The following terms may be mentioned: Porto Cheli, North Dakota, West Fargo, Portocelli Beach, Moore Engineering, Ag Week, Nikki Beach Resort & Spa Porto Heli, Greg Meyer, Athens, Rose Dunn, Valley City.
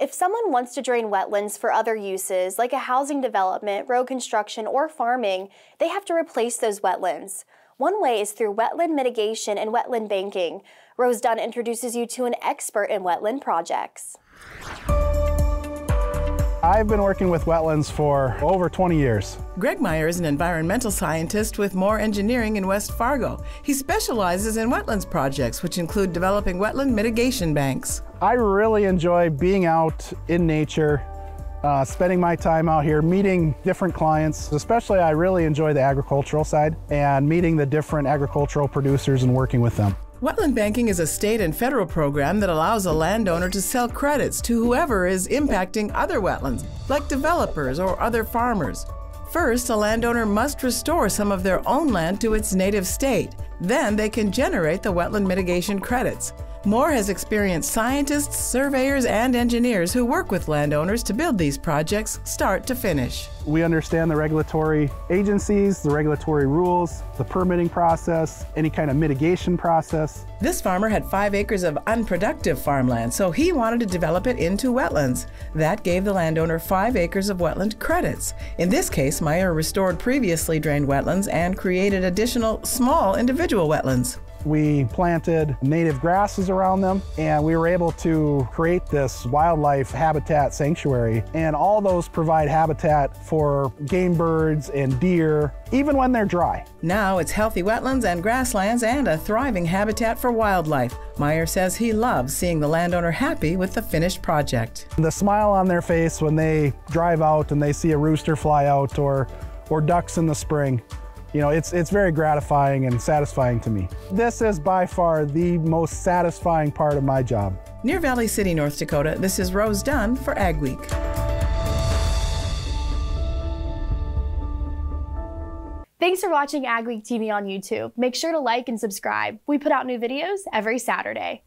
If someone wants to drain wetlands for other uses, like a housing development, road construction, or farming, they have to replace those wetlands. One way is through wetland mitigation and wetland banking. Rose Dunn introduces you to an expert in wetland projects. I've been working with wetlands for over 20 years. Greg Meyer is an environmental scientist with Moore Engineering in West Fargo. He specializes in wetlands projects, which include developing wetland mitigation banks. I really enjoy being out in nature, spending my time out here, meeting different clients. Especially, I really enjoy the agricultural side and meeting the different agricultural producers and working with them. Wetland banking is a state and federal program that allows a landowner to sell credits to whoever is impacting other wetlands, like developers or other farmers. First, a landowner must restore some of their own land to its native state. Then they can generate the wetland mitigation credits. Moore has experienced scientists, surveyors, and engineers who work with landowners to build these projects start to finish. We understand the regulatory agencies, the regulatory rules, the permitting process, any kind of mitigation process. This farmer had 5 acres of unproductive farmland, so he wanted to develop it into wetlands. That gave the landowner 5 acres of wetland credits. In this case, Meyer restored previously drained wetlands and created additional small individual wetlands. We planted native grasses around them, and we were able to create this wildlife habitat sanctuary. And all those provide habitat for game birds and deer, even when they're dry. Now it's healthy wetlands and grasslands and a thriving habitat for wildlife. Meyer says he loves seeing the landowner happy with the finished project. The smile on their face when they drive out and they see a rooster fly out or ducks in the spring. You know, it's very gratifying and satisfying to me. This is by far the most satisfying part of my job. Near Valley City, North Dakota, this is Rose Dunn for Ag Week. Thanks for watching Ag Week TV on YouTube. Make sure to like and subscribe. We put out new videos every Saturday.